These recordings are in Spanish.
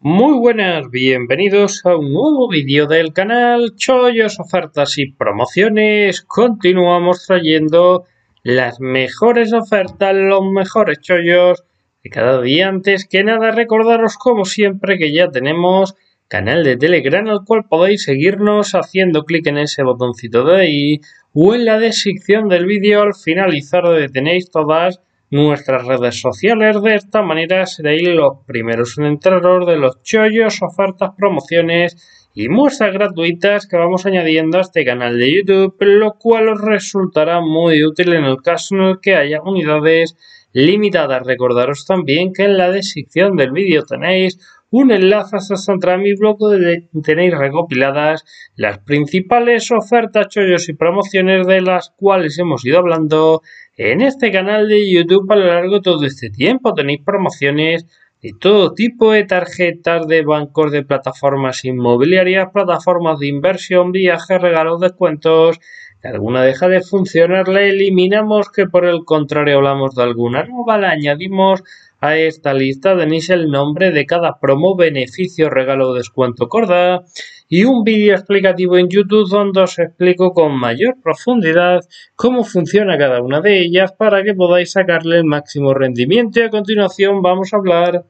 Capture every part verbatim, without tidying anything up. Muy buenas, bienvenidos a un nuevo vídeo del canal Chollos, Ofertas y Promociones. Continuamos trayendo las mejores ofertas, los mejores chollos de cada día. Antes que nada, recordaros como siempre que ya tenemos canal de Telegram al cual podéis seguirnos haciendo clic en ese botoncito de ahí o en la descripción del vídeo al finalizar donde tenéis todas nuestras redes sociales. De esta manera seréis los primeros en entraros de los chollos, ofertas, promociones y muestras gratuitas que vamos añadiendo a este canal de YouTube, lo cual os resultará muy útil en el caso en el que haya unidades limitadas. Recordaros también que en la descripción del vídeo tenéis un enlace hasta mi blog donde tenéis recopiladas las principales ofertas, chollos y promociones de las cuales hemos ido hablando en este canal de YouTube a lo largo de todo este tiempo. Tenéis promociones de todo tipo, de tarjetas, de bancos, de plataformas inmobiliarias, plataformas de inversión, viajes, regalos, descuentos. Que alguna deja de funcionar, la eliminamos, que por el contrario hablamos de alguna nueva, la añadimos a esta lista. Tenéis el nombre de cada promo, beneficio, regalo, descuento, corda y un vídeo explicativo en YouTube donde os explico con mayor profundidad cómo funciona cada una de ellas para que podáis sacarle el máximo rendimiento. Y a continuación vamos a hablar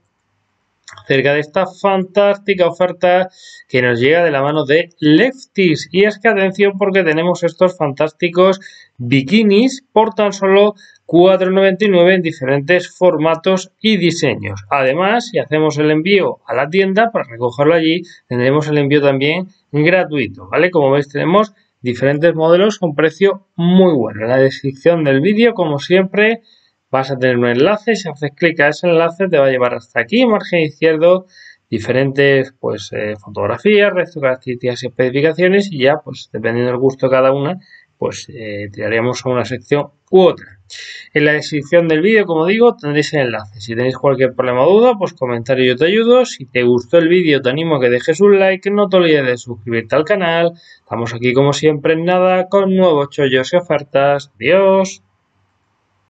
acerca de esta fantástica oferta que nos llega de la mano de Lefties. Y es que atención, porque tenemos estos fantásticos bikinis por tan solo cuatro noventa y nueve en diferentes formatos y diseños. Además, si hacemos el envío a la tienda para recogerlo allí, tendremos el envío también gratuito, ¿vale? Como veis, tenemos diferentes modelos con precio muy bueno. En la descripción del vídeo, como siempre, vas a tener un enlace. Si haces clic a ese enlace te va a llevar hasta aquí, margen izquierdo, diferentes pues eh, fotografías, resto, características y especificaciones, y ya pues dependiendo del gusto de cada una pues eh, tiraremos a una sección u otra. En la descripción del vídeo, como digo, tendréis el enlace. Si tenéis cualquier problema o duda, pues comentario, yo te ayudo. Si te gustó el vídeo, te animo a que dejes un like. No te olvides de suscribirte al canal. Estamos aquí como siempre en nada con nuevos chollos y ofertas. Adiós.